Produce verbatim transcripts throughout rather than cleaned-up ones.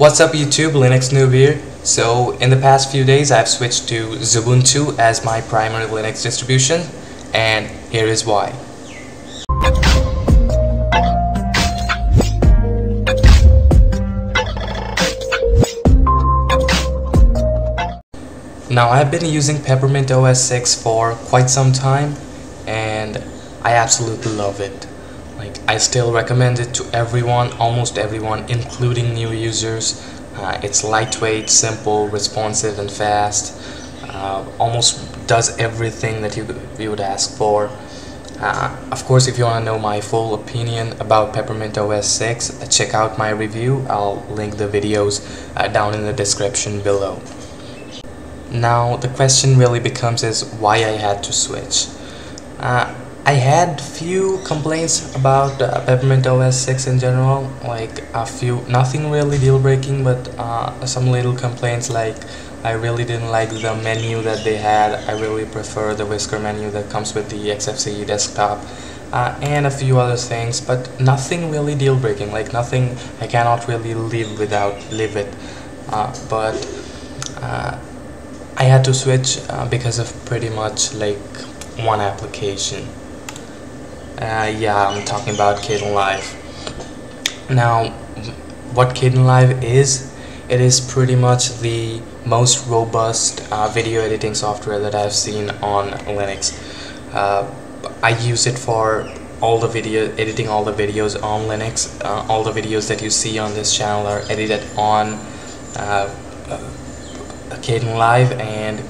What's up YouTube, Linux noob here. So in the past few days I've switched to Xubuntu as my primary Linux distribution, and here is why. Now I've been using Peppermint O S six for quite some time and I absolutely love it. Like, I still recommend it to everyone, almost everyone, including new users. Uh, it's lightweight, simple, responsive and fast. Uh, almost does everything that you, you would ask for. Uh, of course, if you want to know my full opinion about Peppermint O S six, check out my review. I'll link the videos uh, down in the description below. Now the question really becomes is why I had to switch. Uh, I had few complaints about uh, Peppermint O S six in general, like a few, nothing really deal-breaking, but uh, some little complaints, like I really didn't like the menu that they had. I really prefer the whisker menu that comes with the X F C E desktop, uh, and a few other things, but nothing really deal-breaking, like nothing I cannot really live without, live it, uh, but uh, I had to switch uh, because of pretty much like one application. Uh, yeah, I'm talking about Kdenlive. Now, what Kdenlive is, it is pretty much the most robust uh, video editing software that I've seen on Linux. Uh, I use it for all the video editing, all the videos on Linux. Uh, all the videos that you see on this channel are edited on uh, uh, Kdenlive, and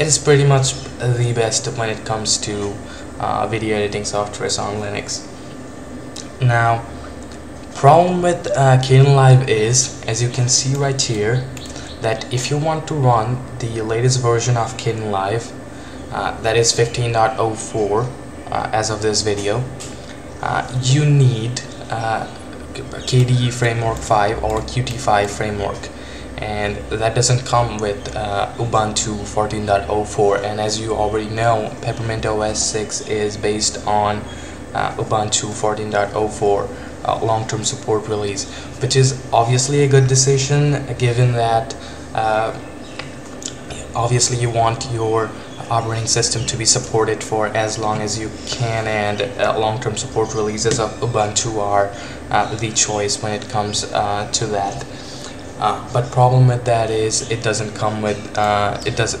it is pretty much the best when it comes to Uh, video editing software on Linux. Now, problem with uh, Kdenlive is, as you can see right here, that if you want to run the latest version of Kdenlive, uh, that is fifteen point oh four uh, as of this video, uh, you need uh, K D E Framework five or Qt five framework, and that doesn't come with uh, Ubuntu fourteen point oh four, and as you already know, Peppermint O S six is based on uh, Ubuntu fourteen point oh four uh, long-term support release, which is obviously a good decision, given that uh, obviously you want your operating system to be supported for as long as you can, and uh, long-term support releases of Ubuntu are uh, the choice when it comes uh, to that. Uh, but problem with that is it doesn't come with uh, it does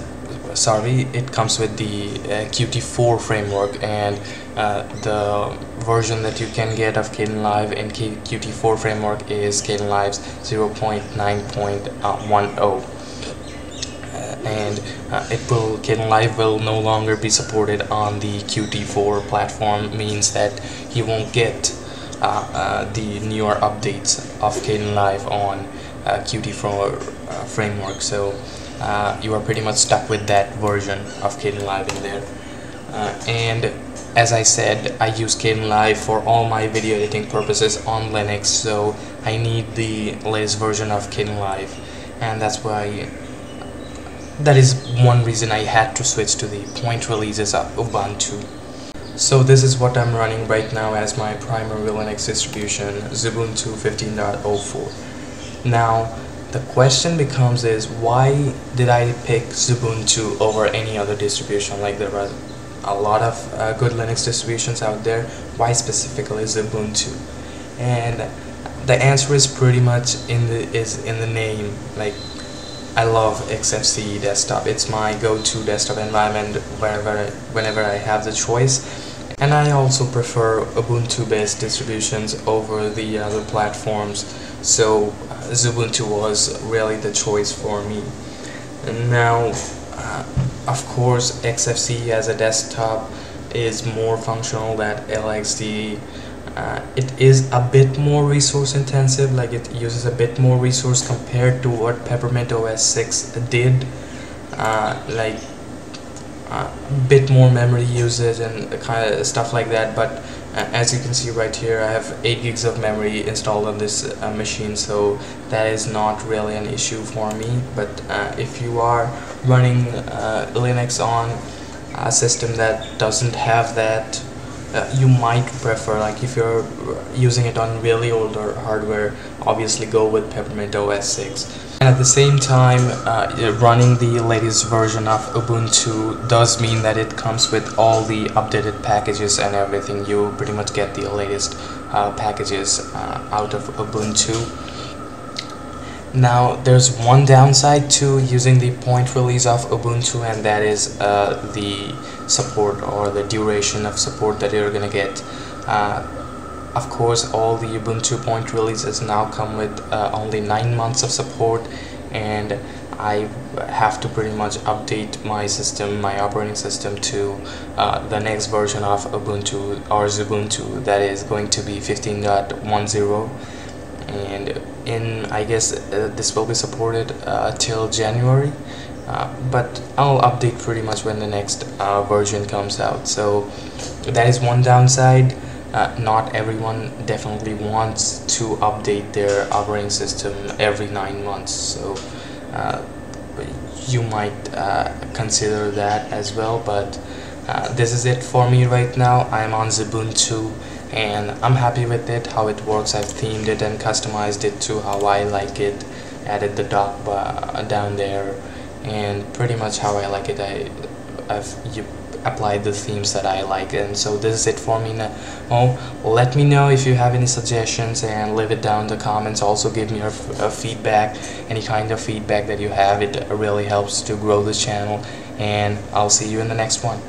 sorry it comes with the uh, Qt four framework, and uh, the version that you can get of Kdenlive in Qt four framework is Kdenlive's zero point nine point ten, uh, and uh, it will Kdenlive will no longer be supported on the Qt four platform, means that you won't get uh, uh, the newer updates of Kdenlive on Uh, Qt four uh, framework, so uh, you are pretty much stuck with that version of Kdenlive in there. Uh, and as I said, I use Kdenlive for all my video editing purposes on Linux, so I need the latest version of Kdenlive, and that's why that is one reason I had to switch to the point releases of Ubuntu. So this is what I'm running right now as my primary Linux distribution, Xubuntu fifteen point oh four. Now, the question becomes is why did I pick Xubuntu over any other distribution? Like, there are a lot of uh, good Linux distributions out there. Why specifically Xubuntu? And the answer is pretty much in the is in the name. Like, I love X F C E desktop. It's my go-to desktop environment wherever whenever I have the choice. And I also prefer Ubuntu-based distributions over the other platforms, so uh, Xubuntu was really the choice for me. And now, uh, of course, X F C E as a desktop is more functional than L X D E. Uh, it is a bit more resource-intensive, like it uses a bit more resource compared to what Peppermint O S six did, uh, like. Uh, bit more memory usage and kind of stuff like that, but uh, as you can see right here, I have eight gigs of memory installed on this uh, machine, so that is not really an issue for me. But uh, if you are running uh, Linux on a system that doesn't have that, uh, you might prefer, like if you're using it on really older hardware, obviously go with Peppermint O S six. And at the same time, uh, running the latest version of Ubuntu does mean that it comes with all the updated packages and everything. You pretty much get the latest uh, packages uh, out of Ubuntu. Now, there's one downside to using the point release of Ubuntu, and that is uh, the support or the duration of support that you're gonna get. Uh, of course, all the Ubuntu point releases now come with uh, only nine months of support, and I have to pretty much update my system, my operating system, to uh, the next version of Ubuntu or Xubuntu that is going to be fifteen point ten. And in, I guess uh, this will be supported uh, till January, uh, but I'll update pretty much when the next uh, version comes out. So that is one downside. Uh, not everyone definitely wants to update their operating system every nine months, so uh, you might uh, consider that as well. But uh, this is it for me right now. I'm on Xubuntu, and I'm happy with it, how it works. I've themed it and customized it to how I like it, added the dock uh, down there, and pretty much how I like it. I, I've you applied the themes that I like, and so this is it for me now. Oh, let me know if you have any suggestions, and leave it down in the comments. Also give me your f uh, feedback, any kind of feedback that you have. It really helps to grow the channel, and I'll see you in the next one.